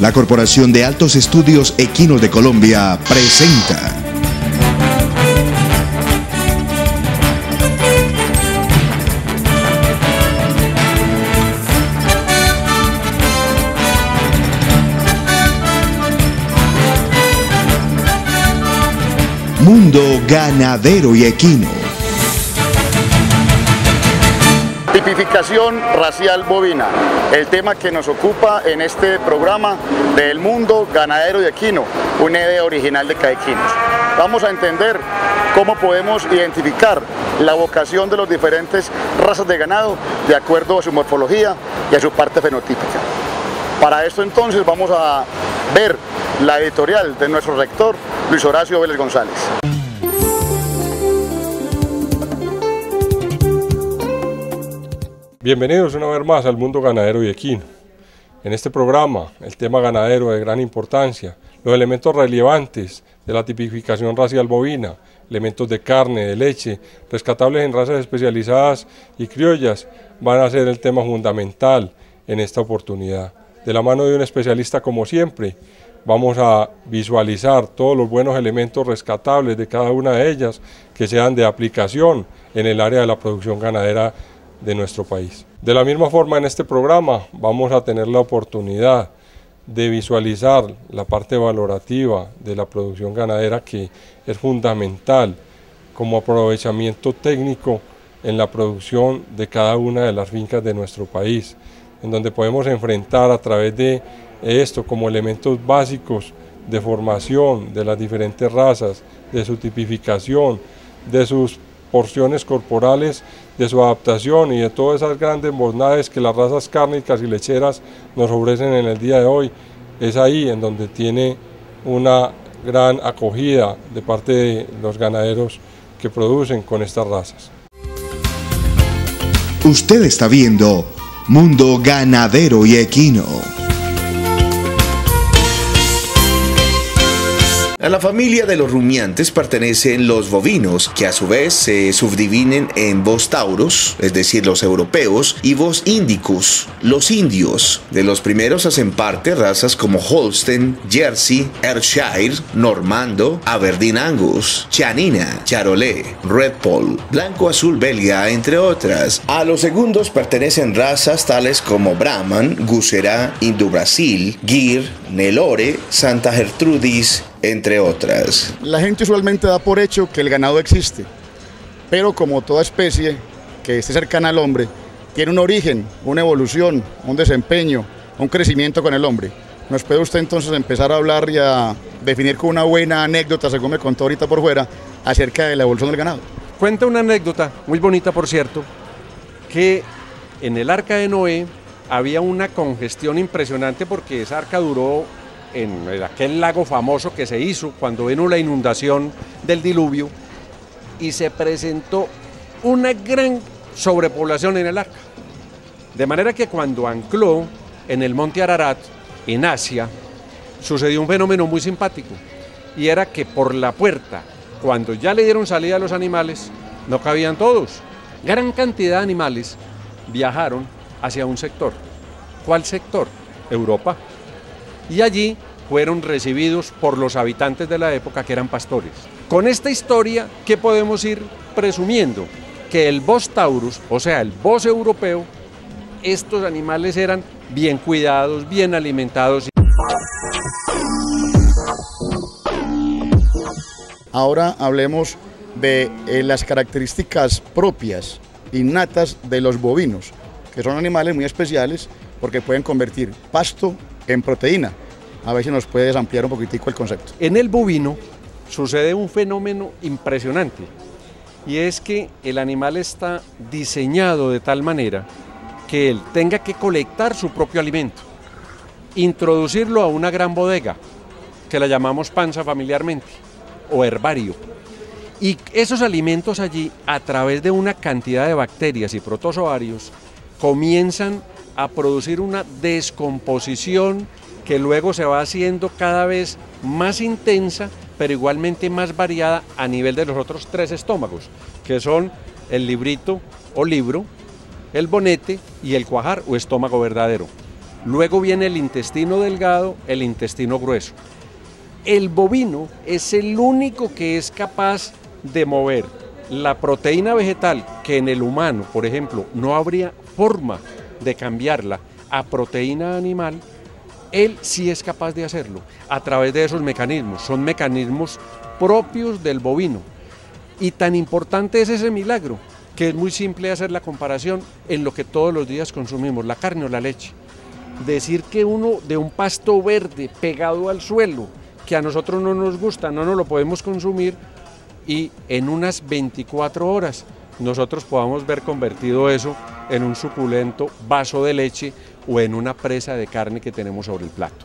La Corporación de Altos Estudios Equinos de Colombia presenta. Mundo Ganadero y Equino. Tipificación racial bovina, el tema que nos ocupa en este programa del Mundo Ganadero y Equino, una idea original de CAEquinos. Vamos a entender cómo podemos identificar la vocación de las diferentes razas de ganado de acuerdo a su morfología y a su parte fenotípica. Para esto entonces vamos a ver la editorial de nuestro rector, Luis Horacio Vélez González. Bienvenidos una vez más al Mundo Ganadero y Equino. En este programa, el tema ganadero de gran importancia, los elementos relevantes de la tipificación racial bovina, elementos de carne, de leche, rescatables en razas especializadas y criollas, van a ser el tema fundamental en esta oportunidad. De la mano de un especialista como siempre, vamos a visualizar todos los buenos elementos rescatables de cada una de ellas que sean de aplicación en el área de la producción ganadera de nuestro país. De la misma forma, en este programa vamos a tener la oportunidad de visualizar la parte valorativa de la producción ganadera, que es fundamental como aprovechamiento técnico en la producción de cada una de las fincas de nuestro país, en donde podemos enfrentar a través de esto como elementos básicos de formación de las diferentes razas, de su tipificación, de sus porciones corporales, de su adaptación y de todas esas grandes bondades que las razas cárnicas y lecheras nos ofrecen en el día de hoy. Es ahí en donde tiene una gran acogida de parte de los ganaderos que producen con estas razas. Usted está viendo Mundo Ganadero y Equino. A la familia de los rumiantes pertenecen los bovinos, que a su vez se subdividen en Bos Taurus, es decir, los europeos, y Bos Indicus, los indios. De los primeros hacen parte razas como Holstein, Jersey, Ayrshire, Normando, Aberdeen Angus, Chianina, Charolais, Red Poll, Blanco Azul Belga, entre otras. A los segundos pertenecen razas tales como Brahman, Guzerá, Indo Brasil, Gir, Nelore, Santa Gertrudis, entre otras. La gente usualmente da por hecho que el ganado existe, pero como toda especie que esté cercana al hombre, tiene un origen, una evolución, un desempeño, un crecimiento con el hombre. ¿Nos puede usted entonces empezar a hablar y a definir con una buena anécdota, según me contó ahorita por fuera, acerca de la evolución del ganado? Cuenta una anécdota, muy bonita por cierto, que en el arca de Noé había una congestión impresionante porque esa arca duró en aquel lago famoso que se hizo cuando vino la inundación del diluvio y se presentó una gran sobrepoblación en el arca. De manera que cuando ancló en el monte Ararat, en Asia, sucedió un fenómeno muy simpático, y era que por la puerta, cuando ya le dieron salida a los animales, no cabían todos. Gran cantidad de animales viajaron hacia un sector. ¿Cuál sector? Europa. Y allí fueron recibidos por los habitantes de la época, que eran pastores. Con esta historia, ¿qué podemos ir presumiendo? Que el Bos Taurus, o sea, el Bos europeo, estos animales eran bien cuidados, bien alimentados. Ahora hablemos de las características propias, innatas de los bovinos, que son animales muy especiales porque pueden convertir pasto en proteína. A ver si nos puedes ampliar un poquitico el concepto. En el bovino sucede un fenómeno impresionante, y es que el animal está diseñado de tal manera que él tenga que colectar su propio alimento, introducirlo a una gran bodega, que la llamamos panza familiarmente, o herbario, y esos alimentos allí, a través de una cantidad de bacterias y protozoarios, comienzan a producir una descomposición que luego se va haciendo cada vez más intensa, pero igualmente más variada a nivel de los otros tres estómagos, que son el librito o libro, el bonete y el cuajar o estómago verdadero. Luego viene el intestino delgado, el intestino grueso. El bovino es el único que es capaz de mover la proteína vegetal, que en el humano, por ejemplo, no habría forma de cambiarla a proteína animal. Él sí es capaz de hacerlo a través de esos mecanismos. Son mecanismos propios del bovino. Y tan importante es ese milagro, que es muy simple hacer la comparación en lo que todos los días consumimos, la carne o la leche. Decir que uno de un pasto verde pegado al suelo, que a nosotros no nos gusta, no nos lo podemos consumir, y en unas 24 horas nosotros podamos ver convertido eso en un suculento vaso de leche o en una presa de carne que tenemos sobre el plato.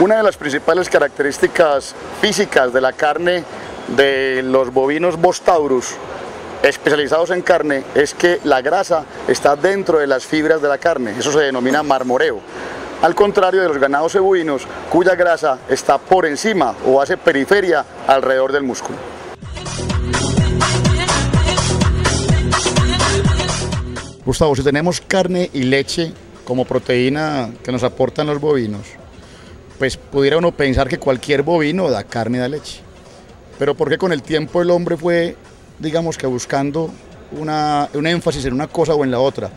Una de las principales características físicas de la carne de los bovinos Bos Taurus especializados en carne es que la grasa está dentro de las fibras de la carne, eso se denomina marmoreo. Al contrario de los ganados cebuinos, cuya grasa está por encima o hace periferia alrededor del músculo. Gustavo, si tenemos carne y leche como proteína que nos aportan los bovinos, pues pudiera uno pensar que cualquier bovino da carne y da leche. Pero porque con el tiempo el hombre fue, digamos que buscando un énfasis en una cosa o en la otra.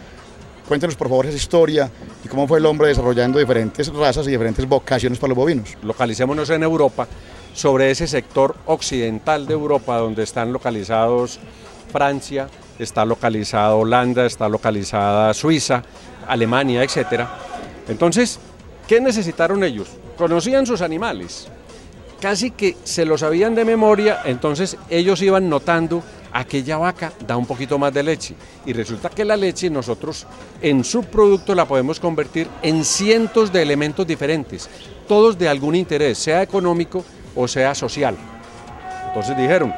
Cuéntenos por favor esa historia y cómo fue el hombre desarrollando diferentes razas y diferentes vocaciones para los bovinos. Localicémonos en Europa, sobre ese sector occidental de Europa donde están localizados Francia, está localizada Holanda, está localizada Suiza, Alemania, etc. Entonces, ¿qué necesitaron ellos? Conocían sus animales, casi que se los sabían de memoria, entonces ellos iban notando aquella vaca da un poquito más de leche y resulta que la leche nosotros en su producto la podemos convertir en cientos de elementos diferentes, todos de algún interés, sea económico o sea social. Entonces dijeron,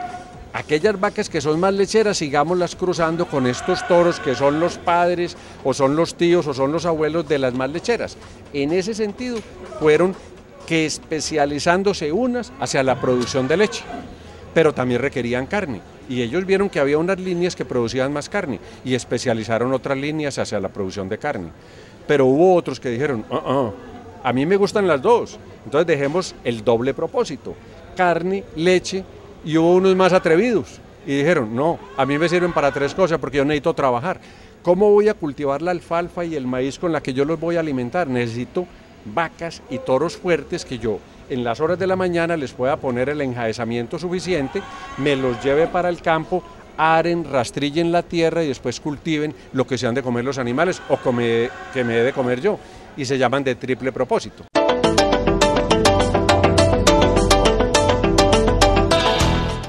aquellas vacas que son más lecheras sigámoslas cruzando con estos toros que son los padres o son los tíos o son los abuelos de las más lecheras. En ese sentido fueron que especializándose unas hacia la producción de leche, pero también requerían carne. Y ellos vieron que había unas líneas que producían más carne y especializaron otras líneas hacia la producción de carne. Pero hubo otros que dijeron, a mí me gustan las dos, entonces dejemos el doble propósito, carne, leche, y hubo unos más atrevidos y dijeron, no, a mí me sirven para tres cosas porque yo necesito trabajar. ¿Cómo voy a cultivar la alfalfa y el maíz con la que yo los voy a alimentar? Necesito vacas y toros fuertes que yo en las horas de la mañana les pueda poner el enjaezamiento suficiente, me los lleve para el campo, aren, rastrillen la tierra y después cultiven lo que se han de comer los animales o que me he de comer yo, y se llaman de triple propósito.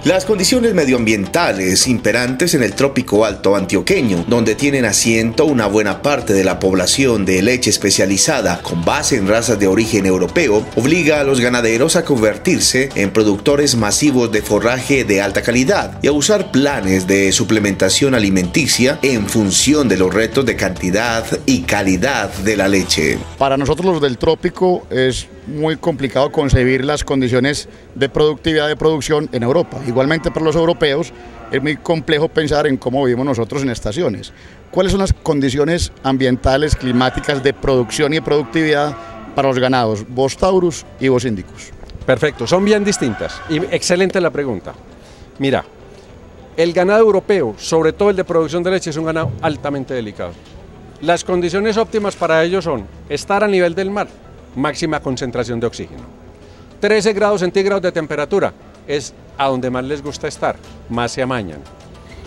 Las condiciones medioambientales imperantes en el trópico alto antioqueño, donde tienen asiento una buena parte de la población de leche especializada con base en razas de origen europeo, obliga a los ganaderos a convertirse en productores masivos de forraje de alta calidad y a usar planes de suplementación alimenticia en función de los retos de cantidad y calidad de la leche. Para nosotros los del trópico es muy complicado concebir las condiciones de productividad de producción en Europa. Igualmente para los europeos es muy complejo pensar en cómo vivimos nosotros en estaciones. ¿Cuáles son las condiciones ambientales, climáticas de producción y de productividad para los ganados Bos Taurus y Bos Indicus? Perfecto, son bien distintas y excelente la pregunta. Mira, el ganado europeo, sobre todo el de producción de leche, es un ganado altamente delicado. Las condiciones óptimas para ellos son estar a nivel del mar, máxima concentración de oxígeno. 13 grados centígrados de temperatura es a donde más les gusta estar, más se amañan.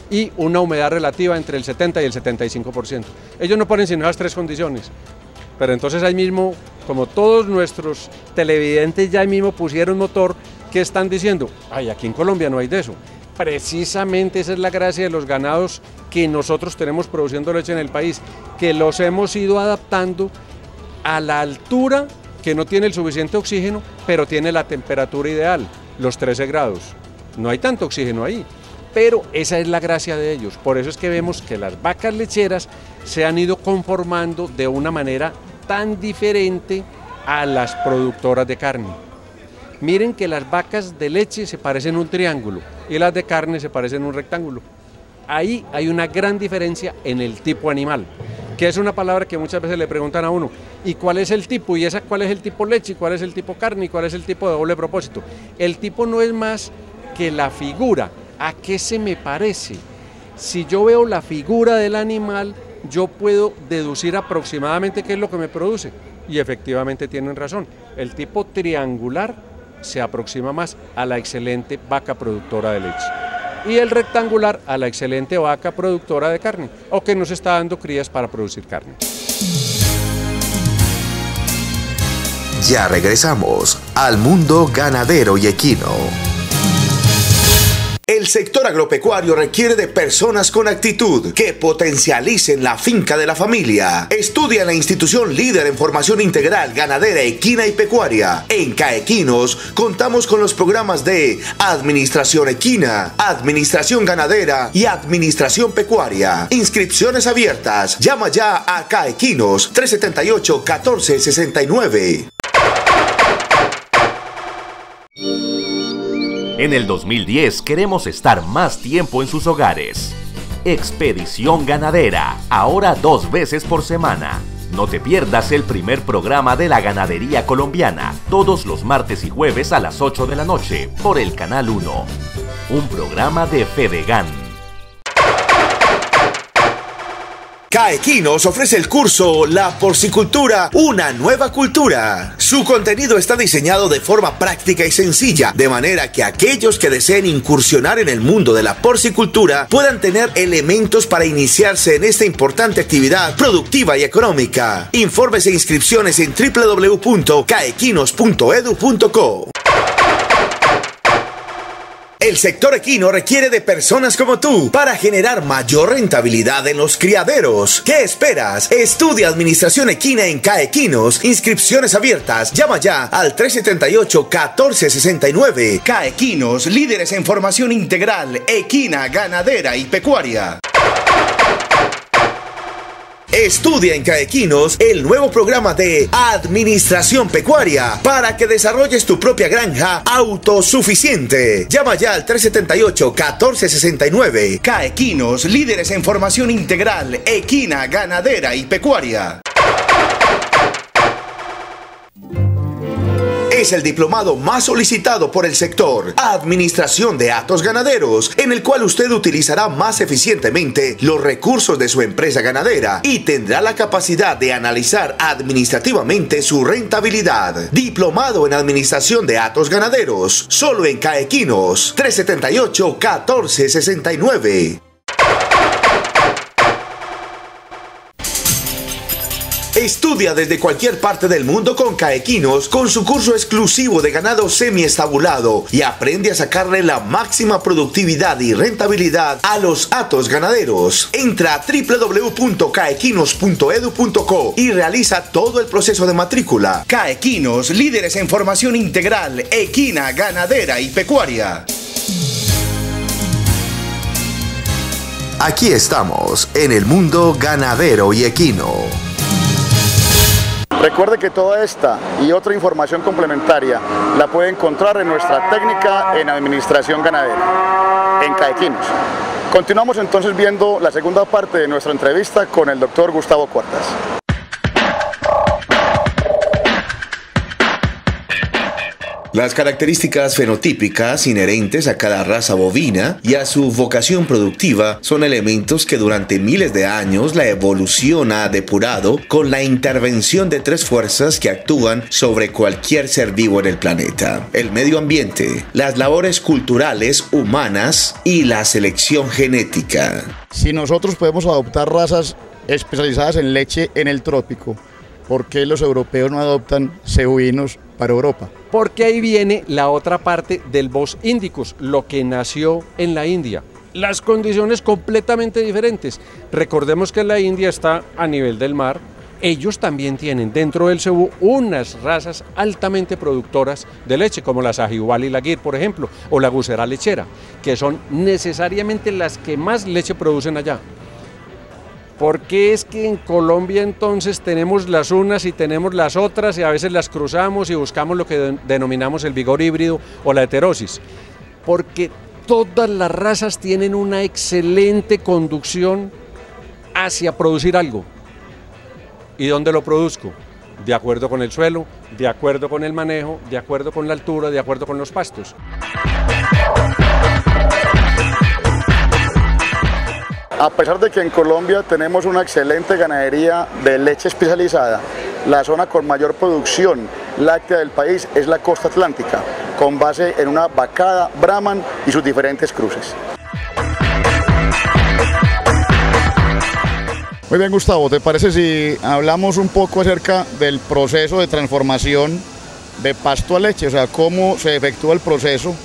Y una humedad relativa entre el 70 y el 75%. Ellos no ponen sino las tres condiciones. Pero entonces ahí mismo, como todos nuestros televidentes ya ahí mismo pusieron motor, ¿qué están diciendo? Ay, aquí en Colombia no hay de eso. Precisamente esa es la gracia de los ganados que nosotros tenemos produciendo leche en el país, que los hemos ido adaptando a la altura que no tiene el suficiente oxígeno, pero tiene la temperatura ideal, los 13 grados. No hay tanto oxígeno ahí, pero esa es la gracia de ellos. Por eso es que vemos que las vacas lecheras se han ido conformando de una manera tan diferente a las productoras de carne. Miren que las vacas de leche se parecen un triángulo y las de carne se parecen un rectángulo. ahí hay una gran diferencia en el tipo animal, que es una palabra que muchas veces le preguntan a uno, ¿y cuál es el tipo? ¿Y esa cuál es el tipo leche? ¿Y cuál es el tipo carne? ¿Y cuál es el tipo de doble propósito? El tipo no es más que la figura, ¿a qué se me parece? Si yo veo la figura del animal, yo puedo deducir aproximadamente qué es lo que me produce. Y efectivamente tienen razón, el tipo triangular se aproxima más a la excelente vaca productora de leche y el rectangular a la excelente vaca productora de carne o que nos está dando crías para producir carne. Ya regresamos al Mundo Ganadero y Equino. El sector agropecuario requiere de personas con actitud que potencialicen la finca de la familia. Estudia en la institución líder en formación integral ganadera, equina y pecuaria. En CAEquinos contamos con los programas de Administración Equina, Administración Ganadera y Administración Pecuaria. Inscripciones abiertas. Llama ya a CAEquinos 378-1469. En el 2010 queremos estar más tiempo en sus hogares. Expedición Ganadera, ahora 2 veces por semana. No te pierdas el primer programa de la ganadería colombiana, todos los martes y jueves a las 8 de la noche, por el Canal 1. Un programa de Fedegan. CAEquinos ofrece el curso La Porcicultura, una nueva cultura. Su contenido está diseñado de forma práctica y sencilla, de manera que aquellos que deseen incursionar en el mundo de la porcicultura puedan tener elementos para iniciarse en esta importante actividad productiva y económica. Informes e inscripciones en www.caequinos.edu.co. El sector equino requiere de personas como tú para generar mayor rentabilidad en los criaderos. ¿Qué esperas? Estudia Administración Equina en CAEquinos. Inscripciones abiertas. Llama ya al 378-1469. CAEquinos, líderes en formación integral, equina, ganadera y pecuaria. Estudia en CAEquinos el nuevo programa de Administración Pecuaria para que desarrolles tu propia granja autosuficiente. Llama ya al 378-1469. CAEquinos, líderes en formación integral, equina, ganadera y pecuaria. Es el diplomado más solicitado por el sector, Administración de Actos Ganaderos, en el cual usted utilizará más eficientemente los recursos de su empresa ganadera y tendrá la capacidad de analizar administrativamente su rentabilidad. Diplomado en Administración de Actos Ganaderos, solo en CAEquinos, 378-1469. Estudia desde cualquier parte del mundo con CAEquinos con su curso exclusivo de ganado semiestabulado y aprende a sacarle la máxima productividad y rentabilidad a los hatos ganaderos. Entra a www.caequinos.edu.co y realiza todo el proceso de matrícula. CAEquinos, líderes en formación integral, equina, ganadera y pecuaria. Aquí estamos en el Mundo Ganadero y Equino. Recuerde que toda esta y otra información complementaria la puede encontrar en nuestra técnica en Administración Ganadera, en CAEquinos. Continuamos entonces viendo la segunda parte de nuestra entrevista con el doctor Gustavo Cuartas. Las características fenotípicas inherentes a cada raza bovina y a su vocación productiva son elementos que durante miles de años la evolución ha depurado con la intervención de 3 fuerzas que actúan sobre cualquier ser vivo en el planeta: el medio ambiente, las labores culturales humanas y la selección genética. Si nosotros podemos adoptar razas especializadas en leche en el trópico, ¿por qué los europeos no adoptan cebuinos para Europa? Porque ahí viene la otra parte del Bos Indicus, lo que nació en la India. Las condiciones completamente diferentes. Recordemos que la India está a nivel del mar. Ellos también tienen dentro del cebú unas razas altamente productoras de leche, como la Sahiwal y la Gir, por ejemplo, o la Guzerá Lechera, que son necesariamente las que más leche producen allá. ¿Por qué es que en Colombia entonces tenemos las unas y tenemos las otras y a veces las cruzamos y buscamos lo que denominamos el vigor híbrido o la heterosis? Porque todas las razas tienen una excelente conducción hacia producir algo. ¿Y dónde lo produzco? De acuerdo con el suelo, de acuerdo con el manejo, de acuerdo con la altura, de acuerdo con los pastos. A pesar de que en Colombia tenemos una excelente ganadería de leche especializada, la zona con mayor producción láctea del país es la costa atlántica, con base en una vacada, Brahman y sus diferentes cruces. Muy bien, Gustavo, ¿te parece si hablamos un poco acerca del proceso de transformación de pasto a leche? O sea, cómo se efectúa el proceso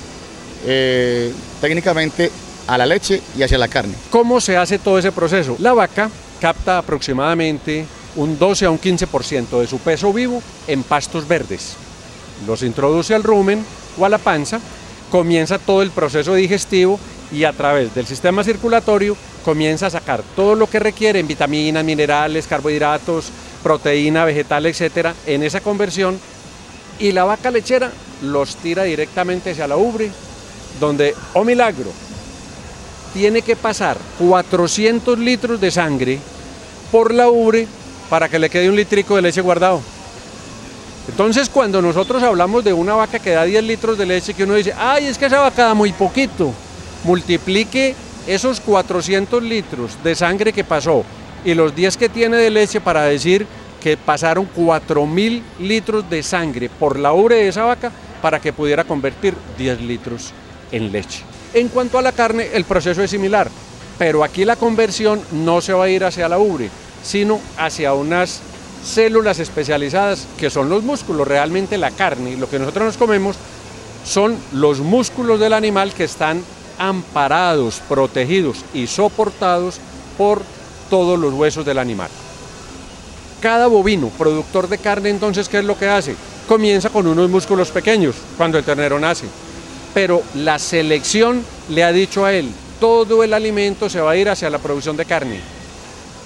técnicamente a la leche y hacia la carne. ¿Cómo se hace todo ese proceso? La vaca capta aproximadamente un 12 a un 15% de su peso vivo en pastos verdes. Los introduce al rumen o a la panza, comienza todo el proceso digestivo y a través del sistema circulatorio comienza a sacar todo lo que requieren, vitaminas, minerales, carbohidratos, proteína, vegetal, etcétera, en esa conversión, y la vaca lechera los tira directamente hacia la ubre, donde, ¡oh milagro!, tiene que pasar 400 litros de sangre por la ubre para que le quede un litrico de leche guardado. Entonces, cuando nosotros hablamos de una vaca que da 10 litros de leche, que uno dice, ¡ay, es que esa vaca da muy poquito! Multiplique esos 400 litros de sangre que pasó y los 10 que tiene de leche para decir que pasaron 4.000 litros de sangre por la ubre de esa vaca para que pudiera convertir 10 litros en leche. En cuanto a la carne, el proceso es similar, pero aquí la conversión no se va a ir hacia la ubre, sino hacia unas células especializadas que son los músculos. Realmente la carne, lo que nosotros nos comemos, son los músculos del animal que están amparados, protegidos y soportados por todos los huesos del animal. Cada bovino productor de carne, entonces, ¿qué es lo que hace? Comienza con unos músculos pequeños cuando el ternero nace, pero la selección le ha dicho a él, todo el alimento se va a ir hacia la producción de carne.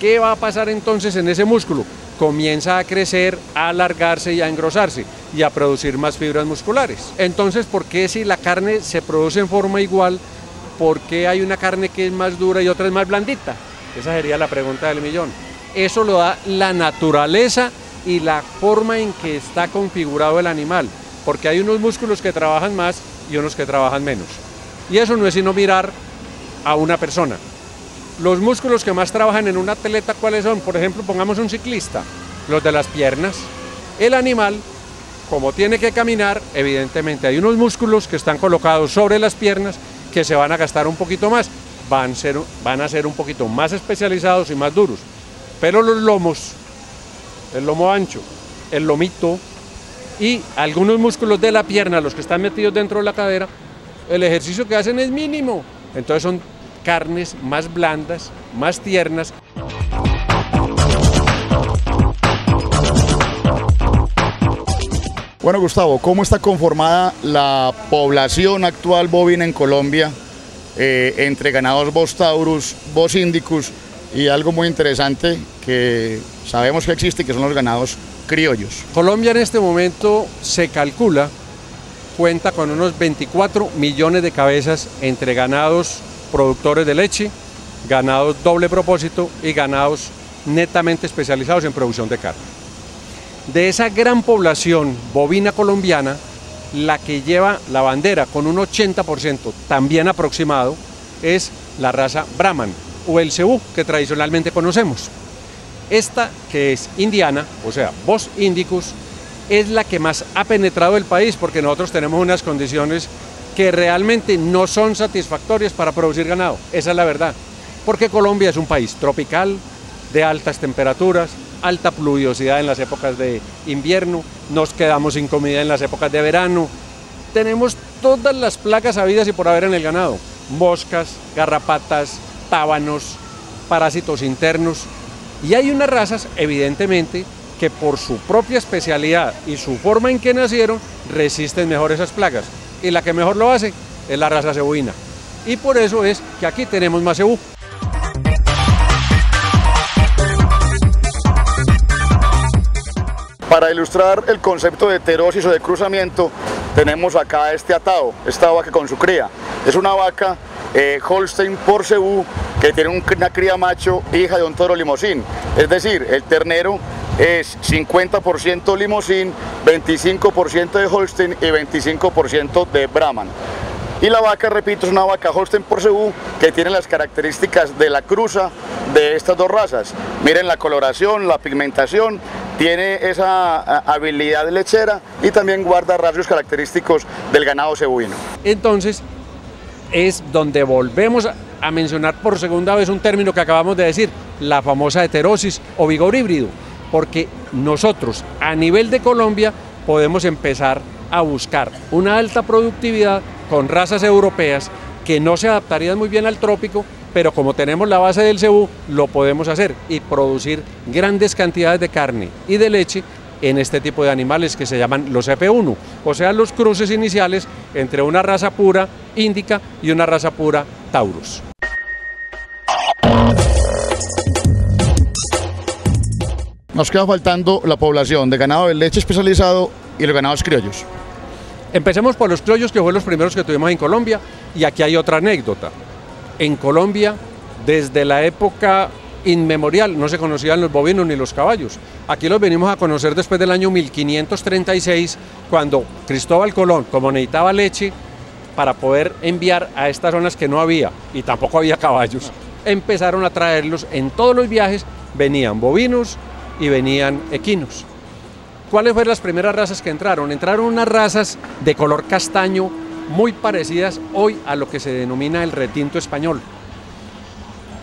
¿Qué va a pasar entonces en ese músculo? Comienza a crecer, a alargarse y a engrosarse y a producir más fibras musculares. Entonces, ¿por qué si la carne se produce en forma igual, por qué hay una carne que es más dura y otra es más blandita? Esa sería la pregunta del millón. Eso lo da la naturaleza y la forma en que está configurado el animal, porque hay unos músculos que trabajan más y unos que trabajan menos. Y eso no es sino mirar a una persona. Los músculos que más trabajan en un atleta, ¿cuáles son? Por ejemplo, pongamos un ciclista, los de las piernas. El animal, como tiene que caminar, evidentemente hay unos músculos que están colocados sobre las piernas que se van a gastar un poquito más, van a ser un poquito más especializados y más duros. Pero los lomos, el lomo ancho, el lomito, y algunos músculos de la pierna, los que están metidos dentro de la cadera, el ejercicio que hacen es mínimo. Entonces son carnes más blandas, más tiernas. Bueno, Gustavo, ¿cómo está conformada la población actual bovina en Colombia entre ganados Bos Taurus, Bos Indicus y algo muy interesante que sabemos que existe, que son los ganados criollos? Colombia en este momento se calcula, cuenta con unos 24 millones de cabezas entre ganados productores de leche, ganados doble propósito y ganados netamente especializados en producción de carne. De esa gran población bovina colombiana, la que lleva la bandera con un 80% también aproximado es la raza Brahman o el cebú que tradicionalmente conocemos. Esta, que es indiana, o sea, Bos Indicus, es la que más ha penetrado el país porque nosotros tenemos unas condiciones que realmente no son satisfactorias para producir ganado. Esa es la verdad, porque Colombia es un país tropical, de altas temperaturas, alta pluviosidad en las épocas de invierno, nos quedamos sin comida en las épocas de verano, tenemos todas las plagas habidas y por haber en el ganado, moscas, garrapatas, tábanos, parásitos internos. Y hay unas razas, evidentemente, que por su propia especialidad y su forma en que nacieron, resisten mejor esas plagas. Y la que mejor lo hace es la raza cebuina. Y por eso es que aquí tenemos más cebú. Para ilustrar el concepto de heterosis o de cruzamiento, tenemos acá este atado, esta vaca con su cría. Es una vaca Holstein por Cebú que tiene una cría macho, hija de un toro limosín. Es decir, el ternero es 50% limosín, 25% de Holstein y 25% de Brahman. Y la vaca, repito, es una vaca Holstein por Cebú que tiene las características de la cruza de estas dos razas. Miren la coloración, la pigmentación, tiene esa habilidad lechera y también guarda rasgos característicos del ganado cebuino. Entonces, es donde volvemos a mencionar por segunda vez un término que acabamos de decir, la famosa heterosis o vigor híbrido, porque nosotros, a nivel de Colombia, podemos empezar a buscar una alta productividad con razas europeas que no se adaptarían muy bien al trópico, pero como tenemos la base del cebú, lo podemos hacer y producir grandes cantidades de carne y de leche en este tipo de animales que se llaman los EP1, o sea, los cruces iniciales entre una raza pura índica y una raza pura Taurus. Nos queda faltando la población de ganado de leche especializado y los ganados criollos. Empecemos por los criollos, que fueron los primeros que tuvimos en Colombia, y aquí hay otra anécdota. En Colombia, desde la época inmemorial, no se conocían los bovinos ni los caballos. Aquí los venimos a conocer después del año 1536, cuando Cristóbal Colón, como necesitaba leche para poder enviar a estas zonas que no había, y tampoco había caballos, empezaron a traerlos. En todos los viajes venían bovinos y venían equinos. ¿Cuáles fueron las primeras razas que entraron? Entraron unas razas de color castaño muy parecidas hoy a lo que se denomina el retinto español.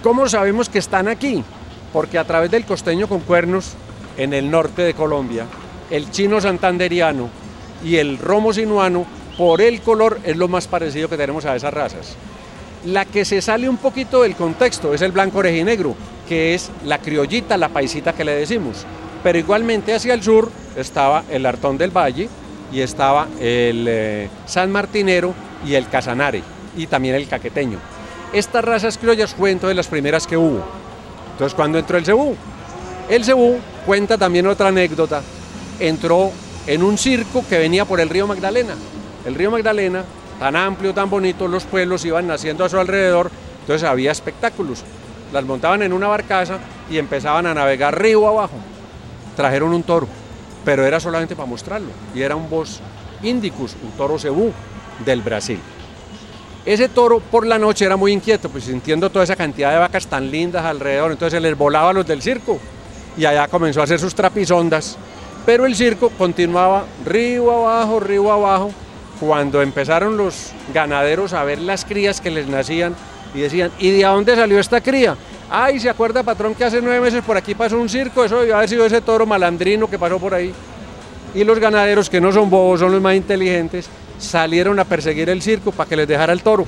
¿Cómo sabemos que están aquí? Porque a través del costeño con cuernos en el norte de Colombia, el chino santanderiano y el romo sinuano, por el color es lo más parecido que tenemos a esas razas. La que se sale un poquito del contexto es el blanco orejinegro, que es la criollita, la paisita que le decimos. Pero igualmente hacia el sur estaba el Hartón del Valle y estaba el San Martinero y el Casanare y también el Caqueteño. Estas razas criollas fue entonces las primeras que hubo. Entonces, ¿cuándo entró el cebú? El cebú, cuenta también otra anécdota, entró en un circo que venía por el río Magdalena. El río Magdalena, tan amplio, tan bonito, los pueblos iban naciendo a su alrededor, entonces había espectáculos. Las montaban en una barcaza y empezaban a navegar río abajo. Trajeron un toro, pero era solamente para mostrarlo, y era un Bos Indicus, un toro cebú del Brasil. Ese toro por la noche era muy inquieto, pues sintiendo toda esa cantidad de vacas tan lindas alrededor, entonces se les volaba a los del circo, y allá comenzó a hacer sus trapisondas, pero el circo continuaba río abajo, cuando empezaron los ganaderos a ver las crías que les nacían, y decían, ¿y de dónde salió esta cría? Ay, ¿se acuerda, patrón, que hace 9 meses por aquí pasó un circo? Eso debió haber sido ese toro malandrino que pasó por ahí. Y los ganaderos, que no son bobos, son los más inteligentes, salieron a perseguir el circo para que les dejara el toro.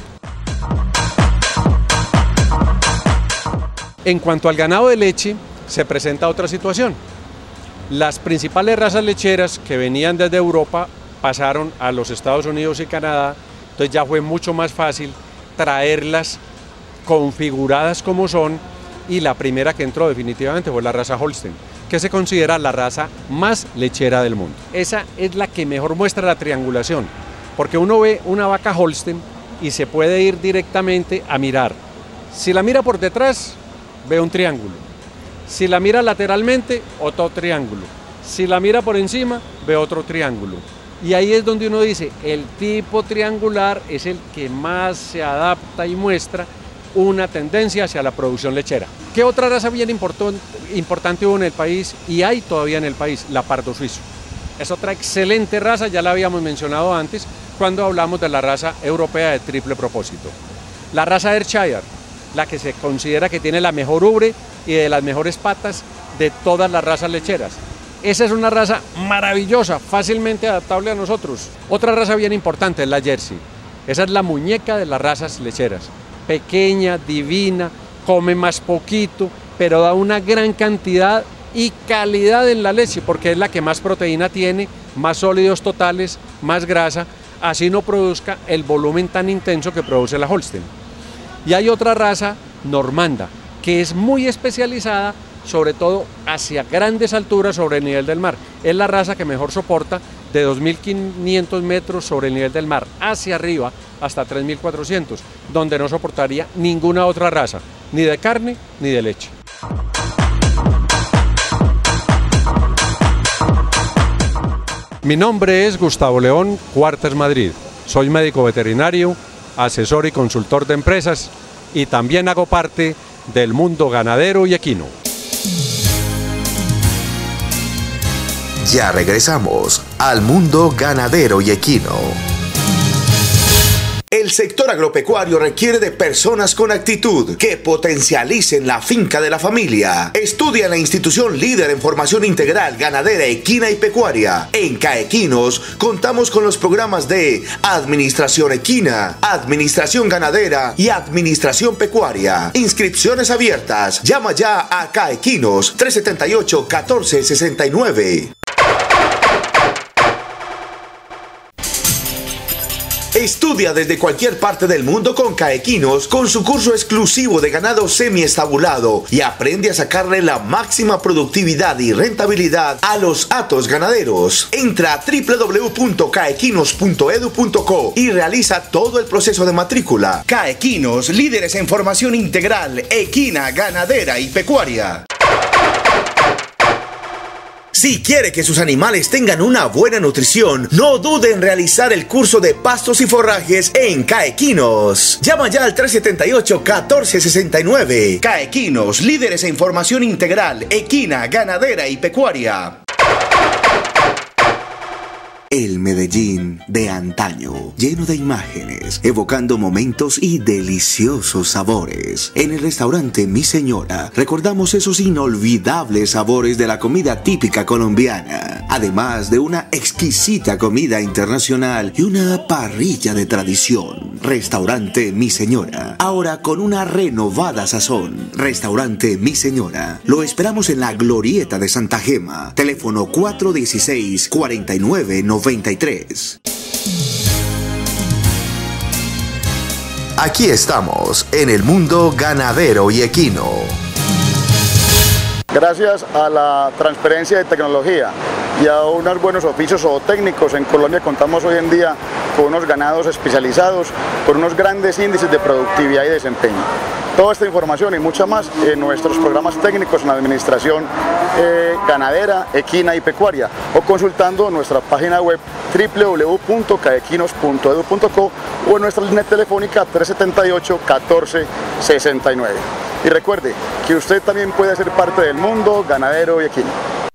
En cuanto al ganado de leche, se presenta otra situación. Las principales razas lecheras que venían desde Europa pasaron a los Estados Unidos y Canadá, entonces ya fue mucho más fácil traerlas configuradas como son, y la primera que entró definitivamente fue la raza Holstein, que se considera la raza más lechera del mundo. Esa es la que mejor muestra la triangulación, porque uno ve una vaca Holstein y se puede ir directamente a mirar. Si la mira por detrás, ve un triángulo. Si la mira lateralmente, otro triángulo. Si la mira por encima, ve otro triángulo. Y ahí es donde uno dice, el tipo triangular es el que más se adapta y muestra una tendencia hacia la producción lechera. ¿Qué otra raza bien importante hubo en el país y hay todavía en el país? La pardo suizo. Es otra excelente raza, ya la habíamos mencionado antes cuando hablamos de la raza europea de triple propósito. La raza Ayrshire, la que se considera que tiene la mejor ubre y de las mejores patas de todas las razas lecheras. Esa es una raza maravillosa, fácilmente adaptable a nosotros. Otra raza bien importante es la Jersey. Esa es la muñeca de las razas lecheras. Pequeña, divina, come más poquito, pero da una gran cantidad y calidad en la leche, porque es la que más proteína tiene, más sólidos totales, más grasa, así no produzca el volumen tan intenso que produce la Holstein. Y hay otra raza, normanda, que es muy especializada, sobre todo hacia grandes alturas sobre el nivel del mar. Es la raza que mejor soporta de 2.500 metros sobre el nivel del mar hacia arriba hasta 3.400, donde no soportaría ninguna otra raza, ni de carne ni de leche. Mi nombre es Gustavo León Cuartas Madrid, soy médico veterinario, asesor y consultor de empresas y también hago parte del Mundo Ganadero y Equino. Ya regresamos al Mundo Ganadero y Equino. El sector agropecuario requiere de personas con actitud que potencialicen la finca de la familia. Estudia en la institución líder en formación integral ganadera, equina y pecuaria. En CAEquinos contamos con los programas de Administración Equina, Administración Ganadera y Administración Pecuaria. Inscripciones abiertas. Llama ya a CAEquinos 378-1469. Estudia desde cualquier parte del mundo con CAEquinos, con su curso exclusivo de ganado semiestabulado, y aprende a sacarle la máxima productividad y rentabilidad a los hatos ganaderos. Entra a www.caequinos.edu.co y realiza todo el proceso de matrícula. CAEquinos, líderes en formación integral, equina, ganadera y pecuaria. Si quiere que sus animales tengan una buena nutrición, no dude en realizar el curso de pastos y forrajes en CAEquinos. Llama ya al 378-1469. CAEquinos, líderes en formación integral, equina, ganadera y pecuaria. El Medellín de antaño, lleno de imágenes, evocando momentos y deliciosos sabores. En el restaurante Mi Señora recordamos esos inolvidables sabores de la comida típica colombiana, además de una exquisita comida internacional y una parrilla de tradición. Restaurante Mi Señora, ahora con una renovada sazón. Restaurante Mi Señora, lo esperamos en la glorieta de Santa Gema. Teléfono 416-4993. Aquí estamos en el Mundo Ganadero y Equino. Gracias a la transferencia de tecnología y a unos buenos oficios zootécnicos, en Colombia contamos hoy en día con unos ganados especializados, con unos grandes índices de productividad y desempeño. Toda esta información y mucha más en nuestros programas técnicos en la administración ganadera, equina y pecuaria, o consultando nuestra página web www.caequinos.edu.co o en nuestra línea telefónica 378-1469. Y recuerde que usted también puede ser parte del Mundo Ganadero y Equino.